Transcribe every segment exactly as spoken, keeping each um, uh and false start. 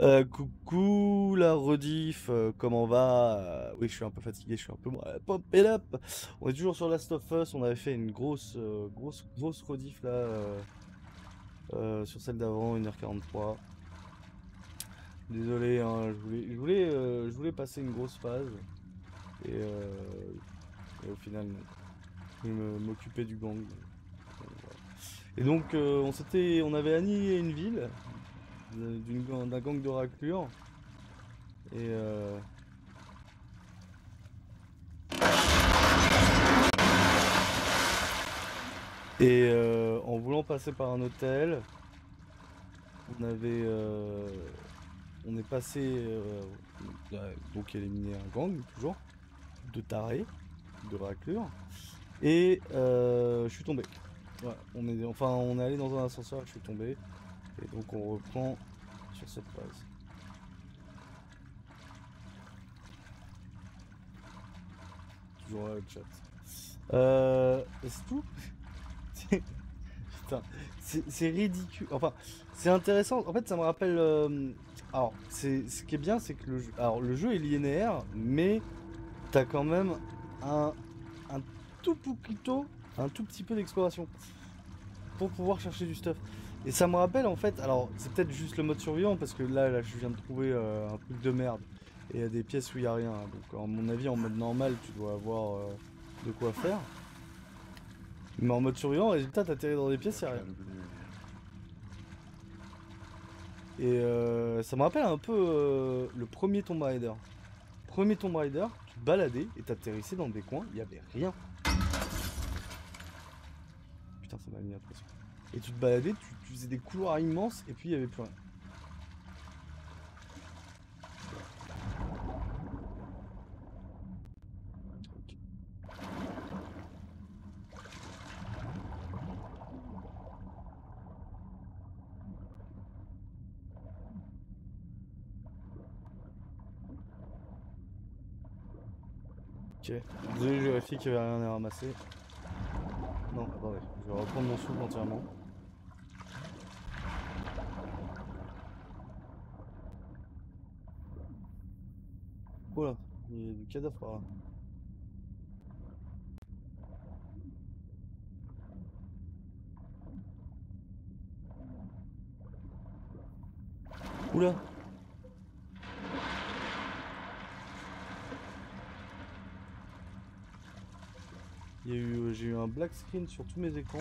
Euh, coucou la rediff, euh, comment on va? Euh, Oui, je suis un peu fatigué, je suis un peu moins. Euh, pop et up. On est toujours sur Last of Us, on avait fait une grosse, euh, grosse, grosse rediff là, euh, euh, sur celle d'avant, une heure quarante-trois. Désolé, hein, je voulais, je voulais, euh, je voulais passer une grosse phase, et, euh, et au final, je m'occupais du gang. Et donc, euh, on s'était, on avait annihilé une ville. D'un gang de raclures et euh... et euh, en voulant passer par un hôtel, on avait euh... on est passé euh... donc éliminé un gang toujours de tarés de raclures et euh, je suis tombé. Ouais, on est enfin on est allé dans un ascenseur, je suis tombé. Et donc on reprend sur cette phase. Toujours là le chat. Euh, c'est tout. Putain, c'est ridicule. Enfin, c'est intéressant. En fait, ça me rappelle. Euh, alors, ce qui est bien, c'est que le jeu, alors, le jeu est linéaire, mais t'as quand même un, un tout poquito, un tout petit peu d'exploration pour pouvoir chercher du stuff. Et ça me rappelle en fait, alors c'est peut-être juste le mode survivant parce que là, là je viens de trouver euh, un truc de merde et euh, des pièces où il n'y a rien. Hein. Donc à mon avis en mode normal tu dois avoir euh, de quoi faire. Mais en mode survivant, résultat t'atterris dans des pièces, il n'y a rien. Et euh, ça me rappelle un peu euh, le premier Tomb Raider. Premier Tomb Raider, tu te baladais et t'atterrissais dans des coins, il n'y avait rien. Putain ça m'a mis l'impression. Et tu te baladais, tu, tu faisais des couloirs immenses et puis il n'y avait plus rien. Okay. Okay. Désolé, je vérifie qu'il n'y avait rien à ramasser. Non, attendez, je vais reprendre mon souffle entièrement. Oh là, il y a du cadavre par là. Oula! Eu, j'ai eu un black screen sur tous mes écrans.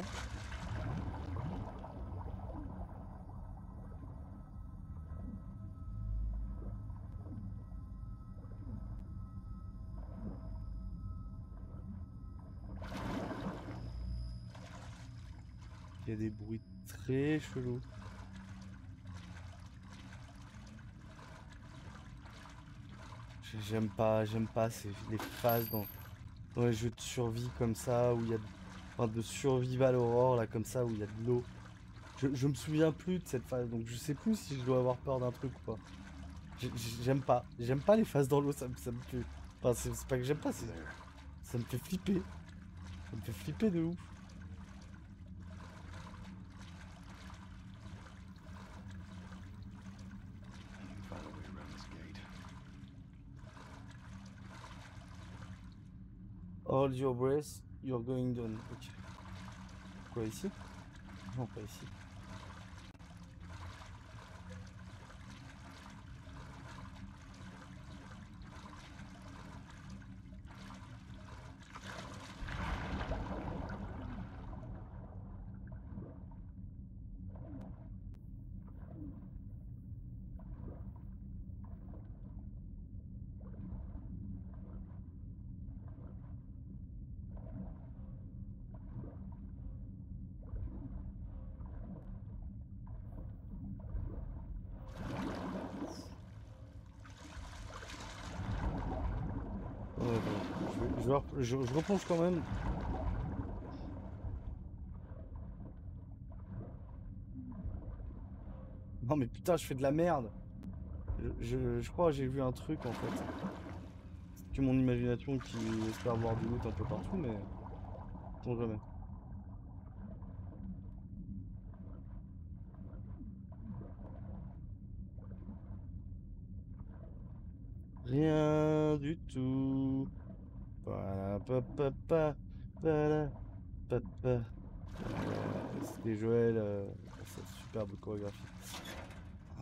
Il y a des bruits très chelous. J'aime pas, j'aime pas ces, les phases dans... dans les jeux de survie comme ça, où il y a de, enfin de survival horror, là, comme ça, où il y a de l'eau. Je, je me souviens plus de cette phase, donc je sais plus si je dois avoir peur d'un truc ou pas. J'aime pas, j'aime pas les phases dans l'eau, ça, ça me fait... Enfin, c'est pas que j'aime pas, c'est... Ça me fait flipper. Ça me fait flipper de ouf. Hold your breath, you're going down. Okay. Quoi ici? Non, pas ici. Je, je replonge quand même. Non mais putain, je fais de la merde. Je, je, je crois que j'ai vu un truc en fait. C'est que mon imagination qui espère voir du loot un peu partout, mais... Attends jamais. rien du tout. C'était Joël, euh, sa superbe chorégraphie.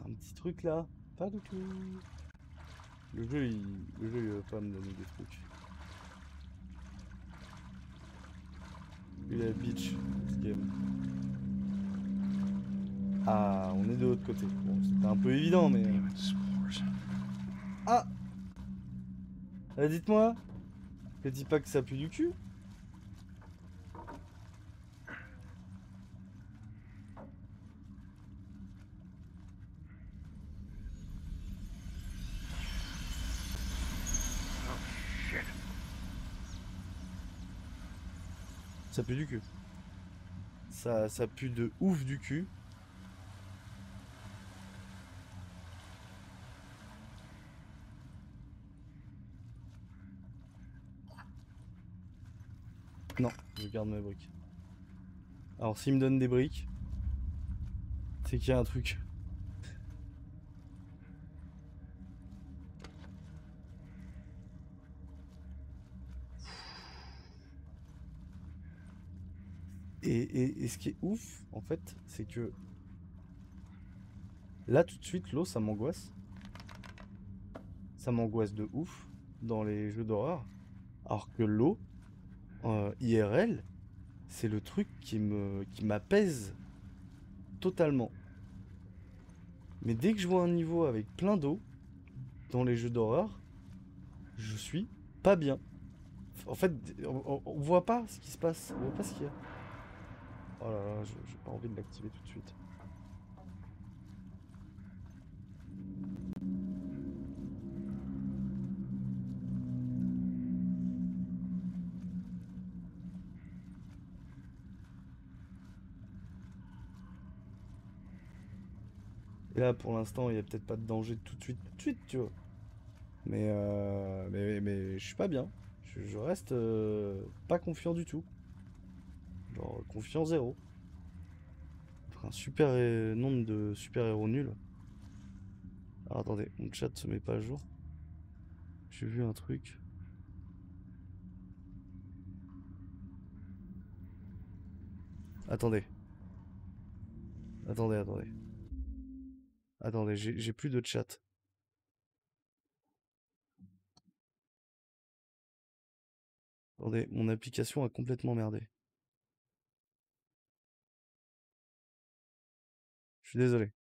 Un petit truc là, pas du tout. Le jeu, il, le jeu, il veut pas me donner des trucs. Il est bitch, ce game. Ah, on est de l'autre côté. Bon, c'était un peu évident, mais... Ah, ah dites-moi, ne dis pas que ça pue du cul. Ça pue du cul. Ça, ça pue de ouf du cul. Non, je garde mes briques. Alors s'il me donne des briques, c'est qu'il y a un truc. Et, et, et ce qui est ouf, en fait, c'est que là, tout de suite, l'eau, ça m'angoisse. Ça m'angoisse de ouf dans les jeux d'horreur. Alors que l'eau, euh, I R L, c'est le truc qui me, qui m'apaise totalement. Mais dès que je vois un niveau avec plein d'eau dans les jeux d'horreur, je suis pas bien. En fait, on, on voit pas ce qui se passe, on voit pas ce qu'il y a. Oh là là, j'ai pas envie de l'activer tout de suite. Et là, pour l'instant, il n'y a peut-être pas de danger tout de suite, tout de suite, tu vois. Mais, euh, mais, mais je suis pas bien. Je, je reste euh, pas confiant du tout. Genre confiance zéro. Un super nombre de super-héros nuls. Alors attendez, mon chat se met pas à jour. J'ai vu un truc. Attendez. Attendez, attendez. Attendez, j'ai plus de chat. Attendez, mon application a complètement merdé. Désolé.